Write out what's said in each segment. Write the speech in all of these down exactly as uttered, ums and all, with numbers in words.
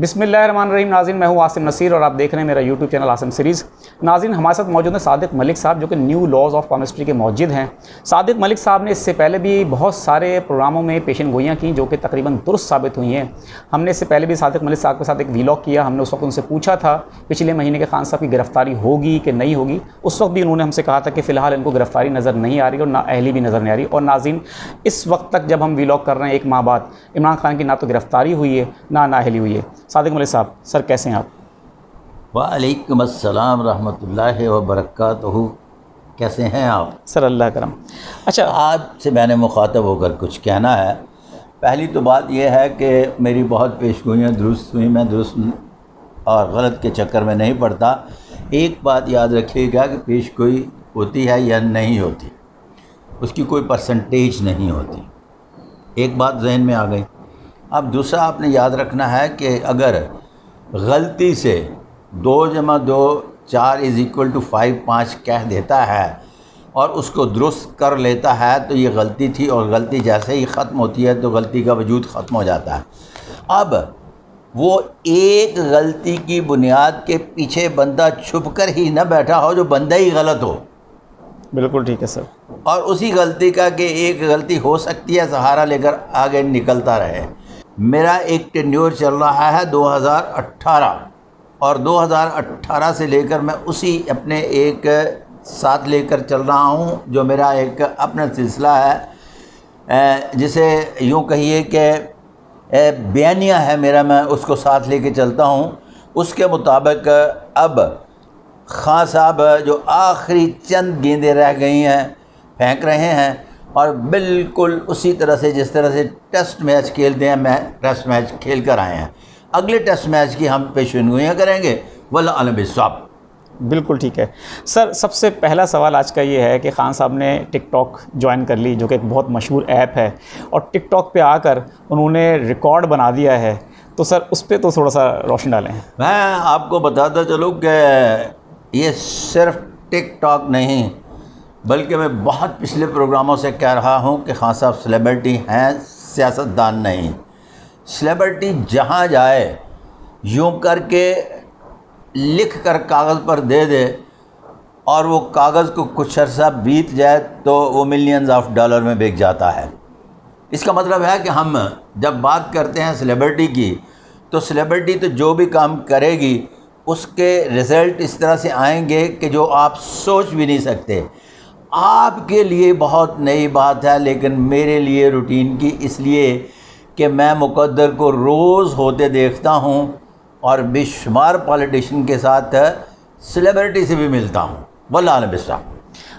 बिस्मिल्लाहिर्रहमानिर्रहीम नाज़रीन, मैं हूं आसिम नसीर और आप देख रहे हैं मेरा यूट्यूब चैनल आसिम सीरीज़। नाज़रीन, हमारे साथ मौजूद हैं सादिक मलिक साहब, जो कि न्यू लॉज ऑफ केमिस्ट्री के मौजिद हैं। सादिक मलिक साहब ने इससे पहले भी बहुत सारे प्रोग्रामों में पेशन गोइयाँ की जो कि तकरीबन दुरुस्त साबित हुई हैं। हमने इससे पहले भी सादिक मलिक साहब के साथ एक व्लॉग किया, हमने उस वक्त उनसे पूछा था पिछले महीने के खान साहब की गिरफ्तारी होगी कि नहीं होगी। उस वक्त भी उन्होंने हमसे कहा था कि फ़िलहाल इनको गिरफ्तारी नज़र नहीं आ रही और ना अहली भी नज़र नहीं आ रही। और नाज़रीन, इस वक्त तक जब हम व्लॉग कर रहे हैं, एक माह बाद इमरान खान की ना तो गिरफ्तारी हुई है ना ना अहली हुई है। सादिक मलिक साहब, सर कैसे हैं आप? वालेकुम अस्सलाम रहमतुल्लाहि व बरकातहू। कैसे हैं आप? सर अल्लाह करम। अच्छा, आपसे मैंने मुखातब होकर कुछ कहना है। पहली तो बात यह है कि मेरी बहुत पेशगोइयाँ दुरुस्त हुई, मैं दुरुस्त और गलत के चक्कर में नहीं पड़ता। एक बात याद रखिएगा कि पेशगोई होती है या नहीं होती, उसकी कोई परसेंटेज नहीं होती। एक बात जहन में आ गई। अब दूसरा आपने याद रखना है कि अगर गलती से दो जमा दो चार इज़ इक्वल टू फाइव पाँच कह देता है और उसको दुरुस्त कर लेता है तो ये गलती थी, और गलती जैसे ही ख़त्म होती है तो गलती का वजूद ख़त्म हो जाता है। अब वो एक गलती की बुनियाद के पीछे बंदा छुप कर ही ना बैठा हो जो बंदा ही गलत हो। बिल्कुल ठीक है सर। और उसी गलती का कि एक गलती हो सकती है सहारा लेकर आगे निकलता रहे। मेरा एक टेन्योर चल रहा है दो हज़ार अठारह, और दो हज़ार अठारह से लेकर मैं उसी अपने एक साथ लेकर चल रहा हूँ जो मेरा एक अपना सिलसिला है, जिसे यूँ कहिए कि बयानिया है मेरा, मैं उसको साथ लेके चलता हूँ। उसके मुताबिक अब खां साहब जो आखिरी चंद गेंदें रह गई हैं फेंक रहे हैं, और बिल्कुल उसी तरह से जिस तरह से टेस्ट मैच खेलते हैं, मैं टेस्ट मैच खेल कर आए हैं। अगले टेस्ट मैच की हम पेशगोइयाँ करेंगे वल्लाह अलम बिस्सवाब। बिल्कुल ठीक है सर। सबसे पहला सवाल आज का ये है कि खान साहब ने टिकटॉक ज्वाइन कर ली, जो कि एक बहुत मशहूर ऐप है, और टिकटॉक पे आकर उन्होंने रिकॉर्ड बना दिया है। तो सर उस पर तो थोड़ा सा रोशनी डालें। मैं आपको बताता चलूँ कि ये सिर्फ टिकटॉक नहीं, बल्कि मैं बहुत पिछले प्रोग्रामों से कह रहा हूँ कि खान साहब सेलिब्रिटी हैं, सियासतदान नहीं। सेलिब्रिटी जहाँ जाए यूँ करके लिख कर कागज़ पर दे दे और वो कागज़ को कुछ अर्सा बीत जाए तो वो मिलियंस ऑफ डॉलर में बिक जाता है। इसका मतलब है कि हम जब बात करते हैं सेलिब्रिटी की, तो सेलिब्रिटी तो जो भी काम करेगी उसके रिज़ल्ट इस तरह से आएंगे कि जो आप सोच भी नहीं सकते। आपके लिए बहुत नई बात है, लेकिन मेरे लिए रूटीन की, इसलिए कि मैं मुकद्दर को रोज़ होते देखता हूँ और बेशुमार पॉलिटिशियन के साथ सेलिब्रिटी से भी मिलता हूँ। वल्लाह अलम बिस्सवाब।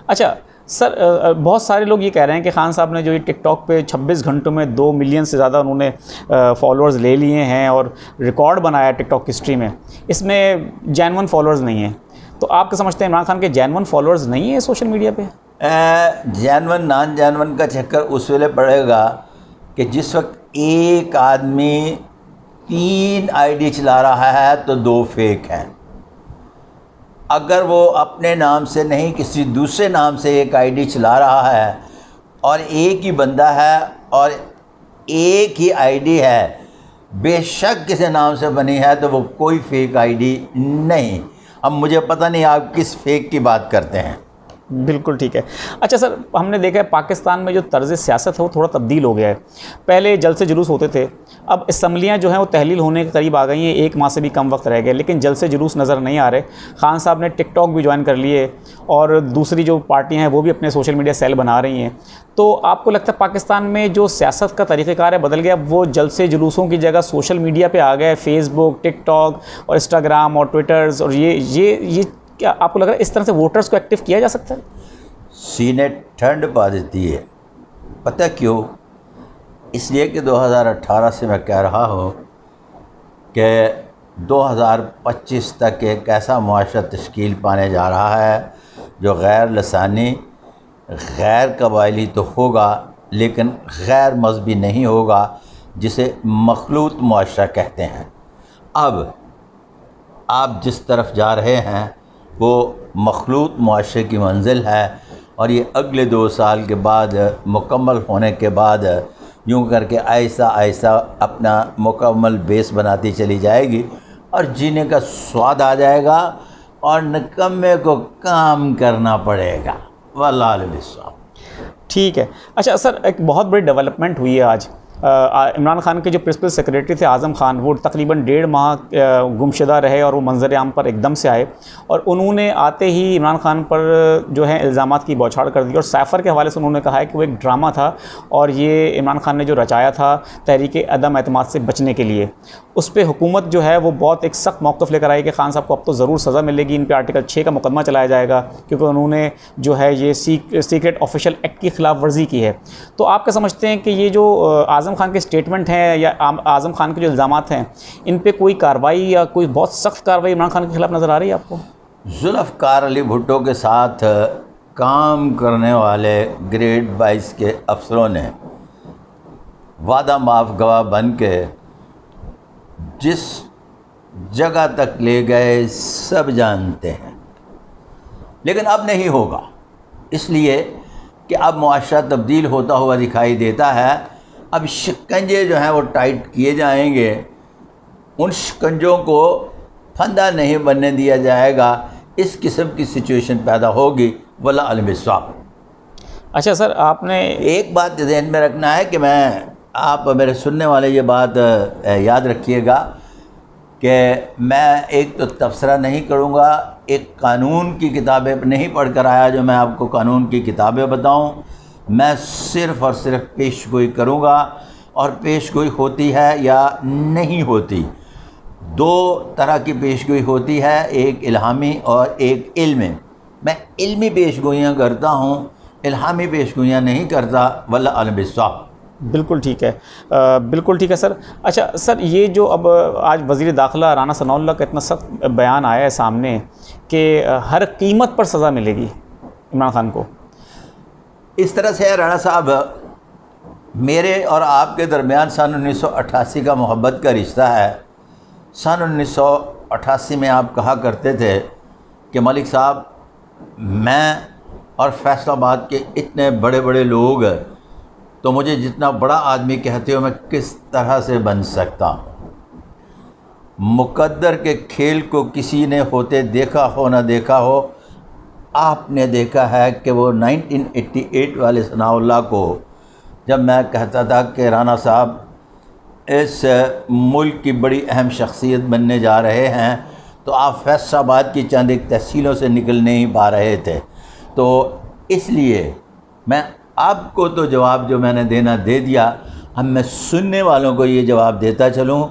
अच्छा सर, बहुत सारे लोग ये कह रहे हैं कि खान साहब ने जो ये टिकटॉक पे छब्बीस घंटों में दो मिलियन से ज़्यादा उन्होंने फॉलोअर्स ले लिए हैं और रिकॉर्ड बनाया टिकटॉक हिस्ट्री में, इसमें जेन्युइन फॉलोअर्स नहीं हैं। तो आप क्या समझते हैं, इमरान खान के जेन्युइन फॉलोअर्स नहीं है सोशल मीडिया पे? जेन्युइन नॉन जेन्युइन का चक्कर उस वेले पड़ेगा कि जिस वक्त एक आदमी तीन आईडी चला रहा है तो दो फेक हैं। अगर वो अपने नाम से नहीं किसी दूसरे नाम से एक आईडी चला रहा है और एक ही बंदा है और एक ही आईडी है, बेशक किसी नाम से बनी है, तो वो कोई फेक आईडी नहीं। अब मुझे पता नहीं आप किस फेक की बात करते हैं। बिल्कुल ठीक है। अच्छा सर, हमने देखा है पाकिस्तान में जो तर्ज सियासत है वो थोड़ा तब्दील हो गया है। पहले जलसे जुलूस होते थे, अब इसम्बलियाँ जो हैं वो तहलील होने के करीब आ गई हैं, एक माह से भी कम वक्त रह गया, लेकिन जलसे जुलूस नज़र नहीं आ रहे। खान साहब ने टिकटॉक भी ज्वाइन कर लिए और दूसरी जो पार्टियाँ हैं वो भी अपने सोशल मीडिया सेल बना रही हैं। तो आपको लगता है पाकिस्तान में जो सियासत का तरीक़ेकार है बदल गया, वो जलसे जुलूसों की जगह सोशल मीडिया पर आ गए, फेसबुक, टिकटॉक और इंस्टाग्राम और ट्विटर्स, और ये ये ये क्या आपको लग रहा है इस तरह से वोटर्स को एक्टिव किया जा सकता है? सीने ठंड पा देती है। पता क्यों? इसलिए कि दो हज़ार अठारह से मैं कह रहा हूँ कि दो हज़ार पच्चीस तक एक ऐसा मुआशरा तश्कील पाने जा रहा है जो गैर लसानी, गैर कबायली तो होगा लेकिन गैर मजहबी नहीं होगा, जिसे मखलूत मुआशरा कहते हैं। अब आप जिस तरफ जा रहे हैं वो मखलूत मुआशरे की मंजिल है, और ये अगले दो साल के बाद मुकम्मल होने के बाद यूँ करके ऐसा ऐसा अपना मुकम्मल बेस बनाती चली जाएगी और जीने का स्वाद आ जाएगा और निकम्मे को काम करना पड़ेगा। वल्लाह अलैहिस्सलाम। ठीक है। अच्छा सर, एक बहुत बड़ी डेवलपमेंट हुई है आज। इमरान ख़ान के जो प्रिंसिपल सेक्रेटरी थे आज़म ख़ान, वो तकरीबन डेढ़ माह गुमशुदा रहे और वो मंजर आम पर एकदम से आए और उन्होंने आते ही इमरान ख़ान पर जो है इल्ज़ामात की बौछाड़ कर दी। और साइफ़र के हवाले से उन्होंने कहा है कि वो एक ड्रामा था और ये इमरान ख़ान ने जो रचाया था तहरीक अदम एतमाद से बचने के लिए, उस पर हुकूमत जो है वो बहुत एक सख्त मौक़िफ़ लेकर आई कि ख़ान साहब को अब तो ज़रूर सज़ा मिलेगी, इन पर आर्टिकल छः का मुकदमा चलाया जाएगा क्योंकि उन्होंने जो है ये सीक्रेट ऑफिशियल एक्ट की खिलाफ वर्जी की है। तो आप क्या समझते हैं कि ये जो आज़म खान के स्टेटमेंट हैं या आज़म खान के जो इल्ज़ामात हैं, इन पे कोई कार्रवाई या कोई बहुत सख्त कार्रवाई इमरान खान के ख़िलाफ़ नज़र आ रही है आपको? जुल्फ़कार अली भुट्टो के साथ काम करने वाले ग्रेड बाईस के अफसरों ने वादा माफ़ गवाह बन के जिस जगह तक ले गए सब जानते हैं, लेकिन अब नहीं होगा इसलिए कि अब मुआशरा तब्दील होता हुआ दिखाई देता है। अब शिकंजे जो हैं वो टाइट किए जाएंगे, उन शिकंजों को फंदा नहीं बनने दिया जाएगा। इस किस्म की सिचुएशन पैदा होगी। वल्ला अलैहिस्सलाम। अच्छा सर, आपने एक बात ध्यान में रखना है कि मैं आप मेरे सुनने वाले ये बात याद रखिएगा कि मैं एक तो तबसरा नहीं करूँगा, एक कानून की किताबें नहीं पढ़ कर आया जो मैं आपको कानून की किताबें बताऊँ। मैं सिर्फ़ और सिर्फ पेश गोई करूँगा और पेश गोई होती है या नहीं होती। दो तरह की पेश गोई होती है, एक इल्हामी और एक इल्मी। मैं इल्मी पेश गोइयाँ करता हूँ, इल्हामी पेश गोइयाँ नहीं करता। वल्लाह अलैहिस्सलाम। बिल्कुल ठीक है, आ, बिल्कुल ठीक है सर। अच्छा सर, ये जो अब आज वज़ीर दाखिला राना सनाउल्लाह का इतना सख्त बयान आया है सामने कि हर कीमत पर सज़ा मिलेगी इमरान ख़ान को, इस तरह से राणा साहब, मेरे और आपके दरमियान सन उन्नीस सौ अट्ठासी का मोहब्बत का रिश्ता है। सन उन्नीस सौ अट्ठासी में आप कहा करते थे कि मलिक साहब, मैं और फैसलाबाद के इतने बड़े बड़े लोग, तो मुझे जितना बड़ा आदमी कहते हो मैं किस तरह से बन सकता हूँ। मुकद्दर के खेल को किसी ने होते देखा हो ना देखा हो, आपने देखा है कि वो नाइनटीन एटी एट वाले सनाउल्लाह को जब मैं कहता था कि राना साहब इस मुल्क की बड़ी अहम शख्सियत बनने जा रहे हैं, तो आप फैसलाबाद की चंद एक तहसीलों से निकल नहीं पा रहे थे। तो इसलिए मैं आपको तो जवाब जो मैंने देना दे दिया, अब मैं सुनने वालों को ये जवाब देता चलूँ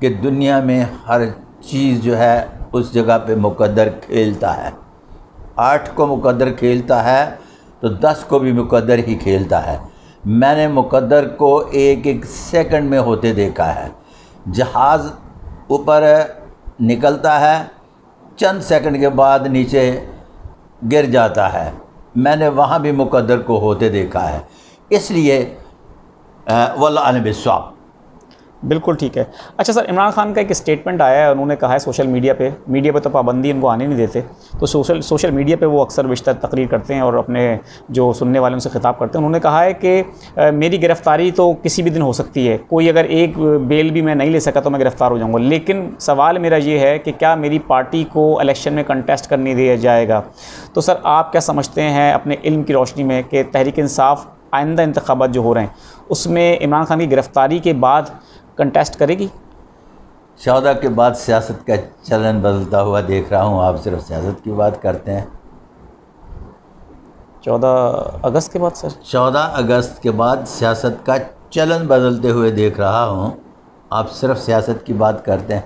कि दुनिया में हर चीज़ जो है उस जगह पे मुकद्दर खेलता है। आठ को मुकद्दर खेलता है तो दस को भी मुकद्दर ही खेलता है। मैंने मुकद्दर को एक एक सेकंड में होते देखा है। जहाज़ ऊपर निकलता है, चंद सेकंड के बाद नीचे गिर जाता है। मैंने वहाँ भी मुकद्दर को होते देखा है। इसलिए वल्लाह अलैहिस्सलाम। बिल्कुल ठीक है। अच्छा सर, इमरान खान का एक स्टेटमेंट आया है, उन्होंने कहा है सोशल मीडिया पे, मीडिया पे तो पाबंदी उनको आने नहीं देते, तो सोशल सोशल मीडिया पे वो अक्सर बेशतर तकरीर करते हैं और अपने जो सुनने वाले उनसे ख़िताब करते हैं। उन्होंने कहा है कि आ, मेरी गिरफ़्तारी तो किसी भी दिन हो सकती है, कोई अगर एक बेल भी मैं नहीं ले सका तो मैं गिरफ़्तार हो जाऊँगा, लेकिन सवाल मेरा ये है कि क्या मेरी पार्टी को इलेक्शन में कंटेस्ट करने दिया जाएगा। तो सर, आप क्या समझते हैं अपने इल्म की रोशनी में कि तहरीक इंसाफ आइंदा इंतखाबात जो हो रहे हैं उसमें इमरान खान की गिरफ़्तारी के बाद कंटेस्ट करेगी? शौदा के बाद सियासत का चलन बदलता हुआ देख रहा हूँ। आप सिर्फ सियासत की बात करते हैं। चौदह अगस्त के बाद सर, चौदह अगस्त के बाद सियासत का चलन बदलते हुए देख रहा हूँ। आप सिर्फ सियासत की बात करते हैं।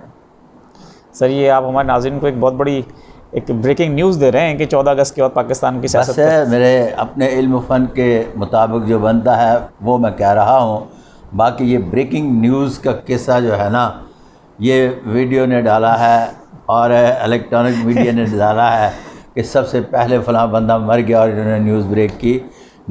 सर, ये आप हमारे नाज़रीन को एक बहुत बड़ी एक ब्रेकिंग न्यूज़ दे रहे हैं कि चौदह अगस्त के बाद पाकिस्तान की सियासत है। मेरे अपने इल्म फ़न के मुताबिक जो बनता है वो मैं कह रहा हूँ। बाकी ये ब्रेकिंग न्यूज़ का किस्सा जो है ना, ये वीडियो ने डाला है और इलेक्ट्रॉनिक मीडिया ने डाला है कि सबसे पहले फ़लाँ बंदा मर गया और इन्होंने न्यूज़ ब्रेक की।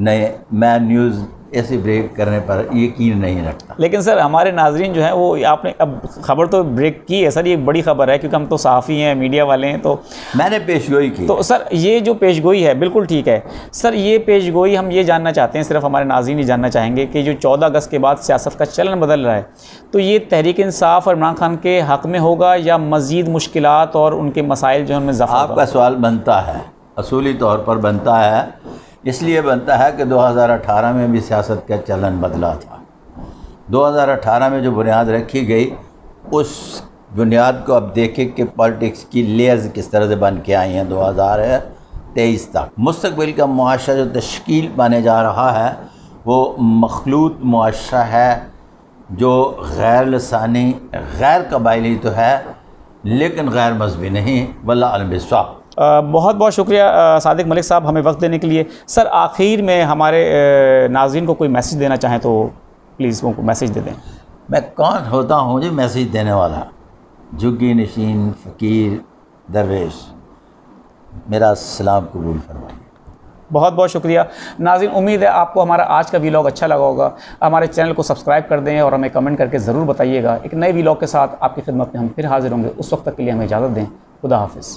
नहीं, मैं न्यूज़ ऐसे ब्रेक करने पर यकीन नहीं रखता। लेकिन सर हमारे नाजरीन जो है वो आपने अब खबर तो ब्रेक की है सर, ये बड़ी खबर है क्योंकि हम तो साफ़ी हैं, मीडिया वाले हैं, तो मैंने पेशगोई की। तो सर ये जो पेशगोई है बिल्कुल ठीक है सर, ये पेशगोई हम ये जानना चाहते हैं, सिर्फ हमारे नाजरीन ये जानना चाहेंगे कि जो चौदह अगस्त के बाद सियासत का चलन बदल रहा है तो ये तहरीक इंसाफ और इमरान खान के हक़ में होगा या मज़ीद मुश्किलात और उनके मसाइल जो है उनमें इजाफा होगा? आपका सवाल बनता है, असूली तौर पर बनता है, इसलिए बनता है कि दो हज़ार अठारह में भी सियासत का चलन बदला था। दो हज़ार अठारह में जो बुनियाद रखी गई उस बुनियाद को अब देखें कि पॉलिटिक्स की लेयर्स किस तरह से बन के आई हैं दो हज़ार तेईस तक। मुस्तकबिल का मुआशरा जो तश्कील पाने जा रहा है वो मखलूत मुआशरा है, जो गैर लसानी गैर कबायली तो है लेकिन गैर मजहबी नहीं, वल्लाह अलबिस्वाब। आ, बहुत बहुत शुक्रिया सादिक मलिक साहब हमें वक्त देने के लिए। सर आखिर में हमारे नाज़रीन को कोई मैसेज देना चाहें तो प्लीज़ उनको मैसेज दे दें। मैं कौन होता हूँ जी मैसेज देने वाला? झुग्गी नशीन फ़कीर दरवेश, मेरा सलाम कबूल फरमाइए। बहुत बहुत शुक्रिया नाज़रीन, उम्मीद है आपको हमारा आज का व्लॉग अच्छा लगा होगा। हमारे चैनल को सब्सक्राइब कर दें और हमें कमेंट करके ज़रूर बताइएगा। एक नए व्लॉग के साथ आपकी खिदमत में हम फिर हाज़िर होंगे, उस वक्त तक के लिए हमें इजाज़त दें। खुदा हाफिज़।